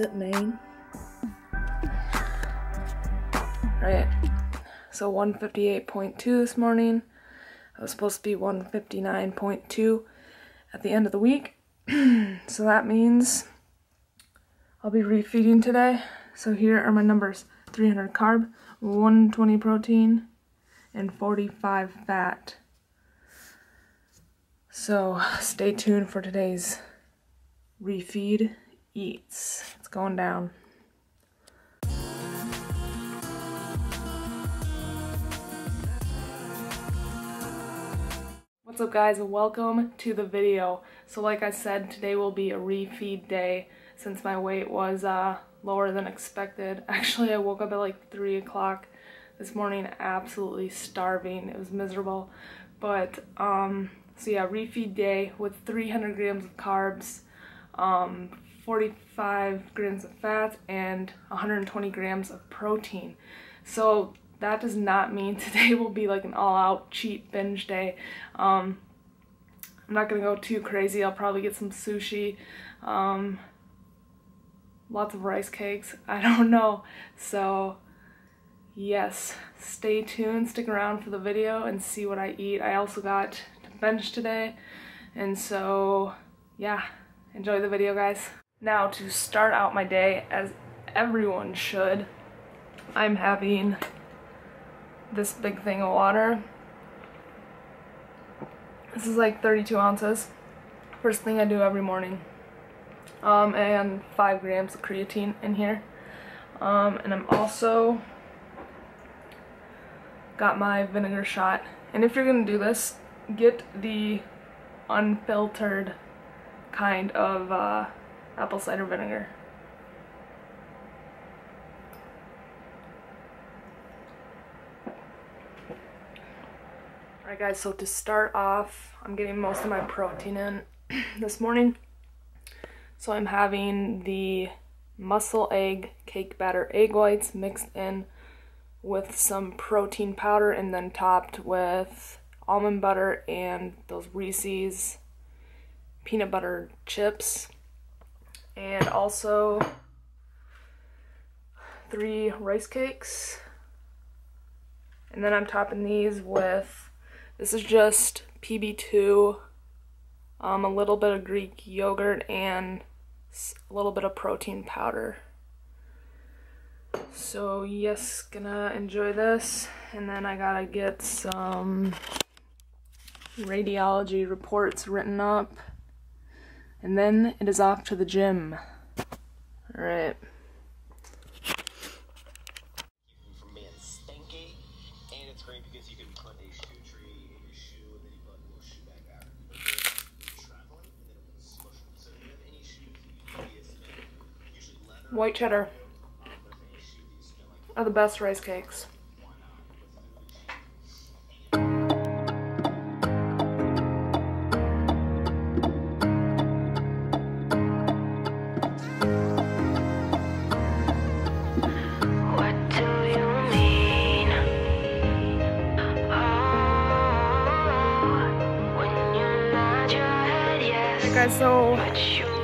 it mean? Right, so 158.2 this morning. I was supposed to be 159.2 at the end of the week. So that means I'll be refeeding today. So here are my numbers: 300 carb, 120 protein, and 45 fat. So stay tuned for today's refeed eats. It's going down. What's up, guys? Welcome to the video. So like I said, today will be a refeed day since my weight was lower than expected. Actually, I woke up at like 3 o'clock this morning absolutely starving. It was miserable. But so yeah, refeed day with 300 grams of carbs, 45 grams of fat, and 120 grams of protein. So that does not mean today will be like an all-out cheat binge day. I'm not gonna go too crazy. I'll probably get some sushi, lots of rice cakes, I don't know. So yes, stay tuned, stick around for the video and see what I eat. I also got to bench today, and so yeah, enjoy the video, guys. Now, to start out my day, as everyone should, I'm having this big thing of water. This is like 32 ounces. First thing I do every morning. And 5 grams of creatine in here. And I'm also got my vinegar shot. And if you're gonna do this, get the unfiltered kind of apple cider vinegar. Alright guys, so to start off, I'm getting most of my protein in this morning. So I'm having the mussel egg cake batter egg whites mixed in with some protein powder and then topped with almond butter and those Reese's peanut butter chips, and also 3 rice cakes. And then I'm topping these with, this is just PB2, a little bit of Greek yogurt, and a little bit of protein powder. So yes, gonna enjoy this. And then I gotta get some radiology reports written up, and then it is off to the gym. Alright. White cheddar are the best rice cakes. Guys, so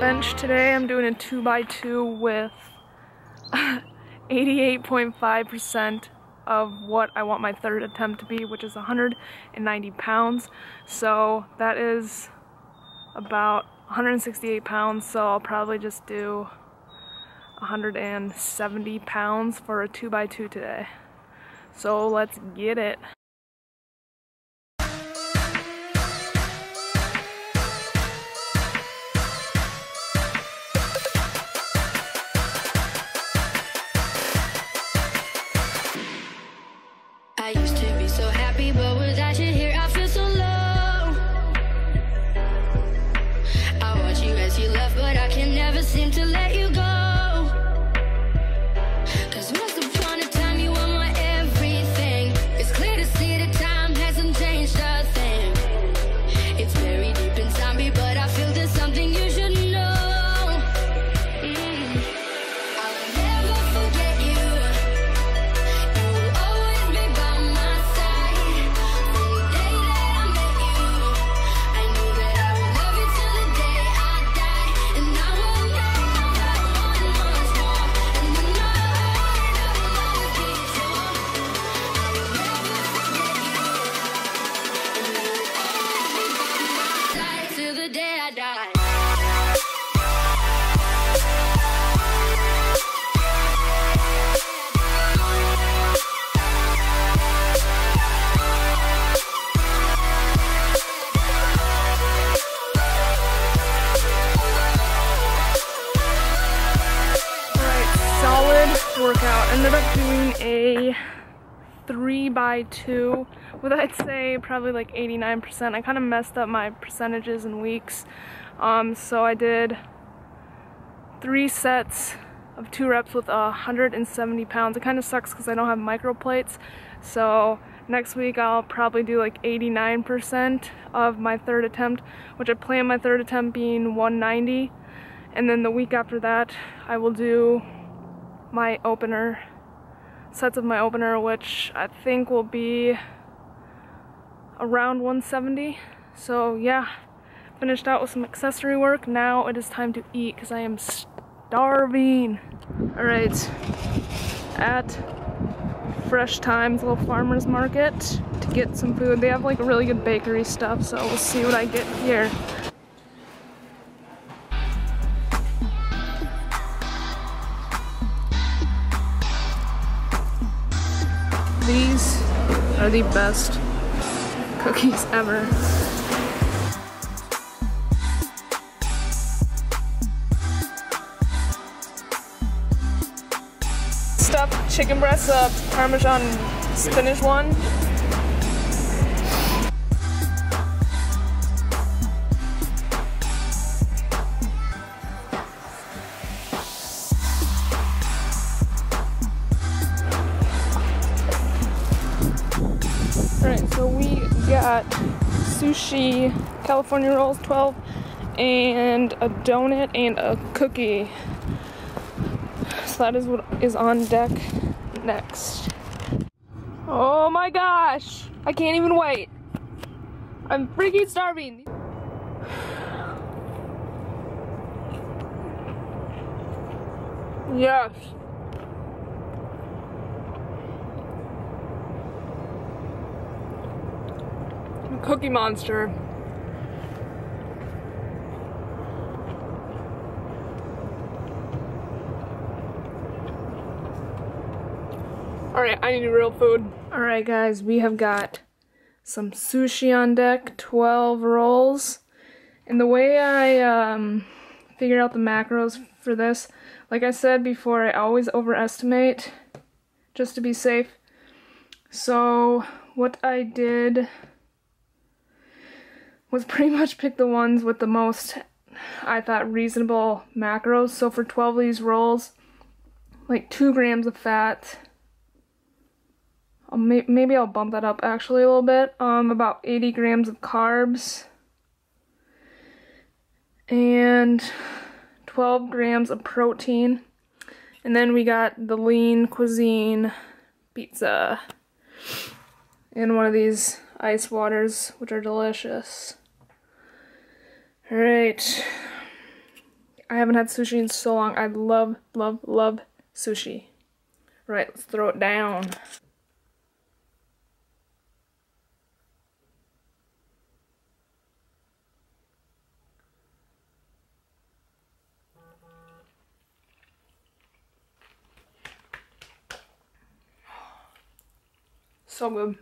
bench today, I'm doing a 2x2 with 88.5% of what I want my third attempt to be, which is 190 pounds. So that is about 168 pounds, so I'll probably just do 170 pounds for a 2x2 today. So let's get it. a 3x2 with, I'd say, probably like 89%. I kind of messed up my percentages and weeks. So I did 3 sets of 2 reps with 170 pounds. It kind of sucks because I don't have microplates. So next week I'll probably do like 89% of my third attempt, which I plan my third attempt being 190. And then the week after that, I will do my opener, sets of my opener, which I think will be around 170. So yeah, finished out with some accessory work. Now it is time to eat because I am starving. All right, at Fresh Times little farmer's market to get some food. They have like really good bakery stuff, so we'll see what I get here. These are the best cookies ever. Stuffed chicken breast, a Parmesan spinach one. Got sushi, California rolls 12, and a donut and a cookie. So that is what is on deck next. Oh my gosh, I can't even wait. I'm freaking starving. Yes. Cookie Monster. Alright, I need real food. Alright guys, we have got some sushi on deck, 12 rolls. And the way I figure out the macros for this, like I said before, I always overestimate just to be safe. So what I did was pretty much pick the ones with the most, I thought, reasonable macros. So for 12 of these rolls, like 2 grams of fat. Maybe I'll bump that up actually a little bit. About 80 grams of carbs. And 12 grams of protein. And then we got the Lean Cuisine pizza. And one of these ice waters, which are delicious. Alright. I haven't had sushi in so long. I love, love, love sushi. Right, let's throw it down. So good.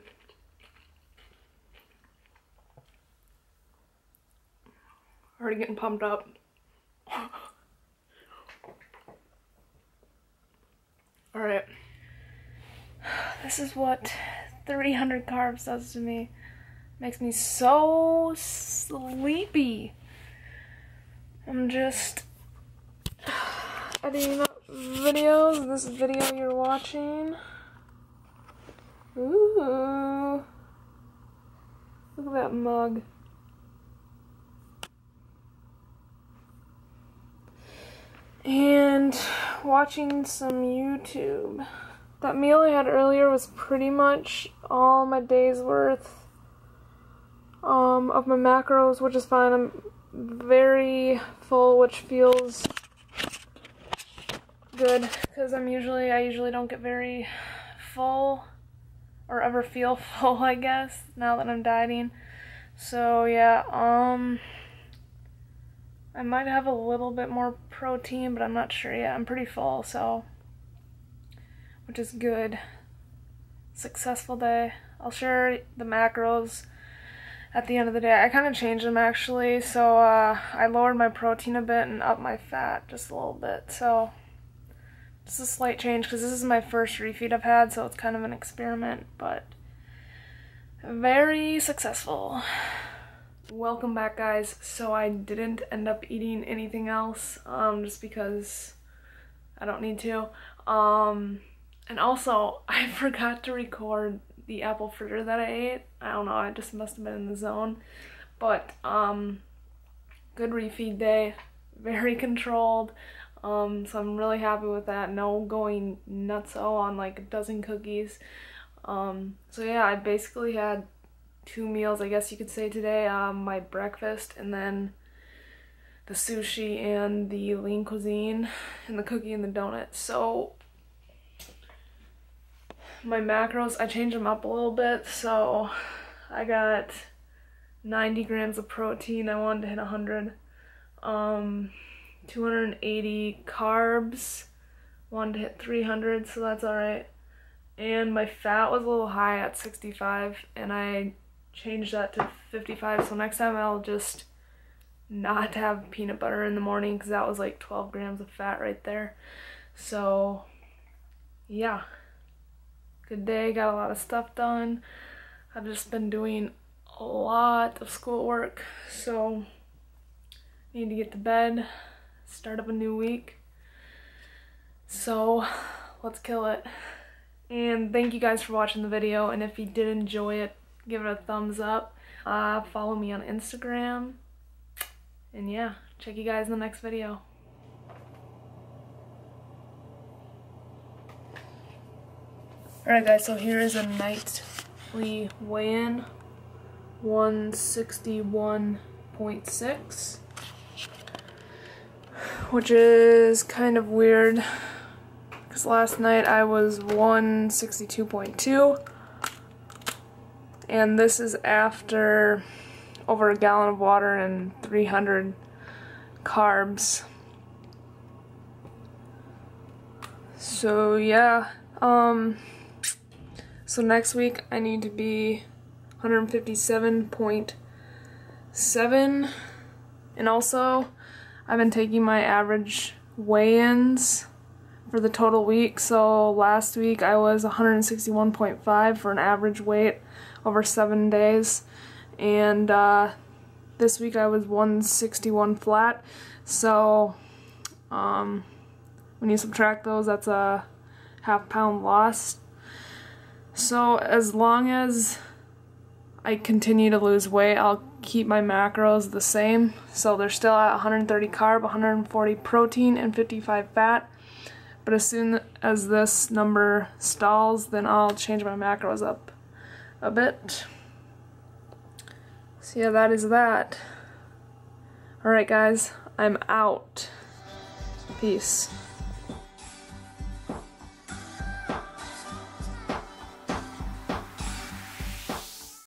Already getting pumped up. Alright. This is what 300 carbs does to me. Makes me so sleepy. I'm just editing up videos. This video you're watching. Ooh. Look at that mug. And watching some YouTube. That meal I had earlier was pretty much all my day's worth of my macros, which is fine. I'm very full, which feels good because I usually don't get very full or ever feel full, I guess, now that I'm dieting. So yeah, I might have a little bit more protein, but I'm not sure yet. I'm pretty full, so, which is good. Successful day. I'll share the macros at the end of the day. I kind of changed them actually, so I lowered my protein a bit and up my fat just a little bit. So This is a slight change because this is my first refeed I've had, so it's kind of an experiment, but very successful. Welcome back, guys. So I didn't end up eating anything else, just because I don't need to. And also, I forgot to record the apple fritter that I ate. I don't know, I just must have been in the zone. But, good refeed day, very controlled, so I'm really happy with that. No going nutso on like a dozen cookies. So yeah, I basically had two meals, I guess you could say, today. My breakfast, and then the sushi and the lean cuisine, and the cookie and the donut. So my macros, I changed them up a little bit, so I got 90 grams of protein. I wanted to hit 100. 280 carbs, wanted to hit 300, so that's alright. And my fat was a little high at 65, and I changed that to 55, so next time I'll just not have peanut butter in the morning, because that was like 12 grams of fat right there. So yeah, good day, got a lot of stuff done. I've just been doing a lot of schoolwork, so need to get to bed, start up a new week, so let's kill it. And thank you guys for watching the video, and if you did enjoy it, give it a thumbs up. Follow me on Instagram, and yeah, check you guys in the next video. Alright guys, so here is a nightly weigh-in, 161.6, which is kind of weird because last night I was 162.2, and this is after over a gallon of water and 300 carbs. So yeah, so next week I need to be 157.7, and also I've been taking my average weigh-ins for the total week. So last week I was 161.5 for an average weight over 7 days, and this week I was 161 flat. So when you subtract those, that's a half-pound loss. So as long as I continue to lose weight, I'll keep my macros the same. So they're still at 130 carb, 140 protein, and 55 fat. But as soon as this number stalls, then I'll change my macros up a bit. So yeah, that is that. Alright guys, I'm out. Peace.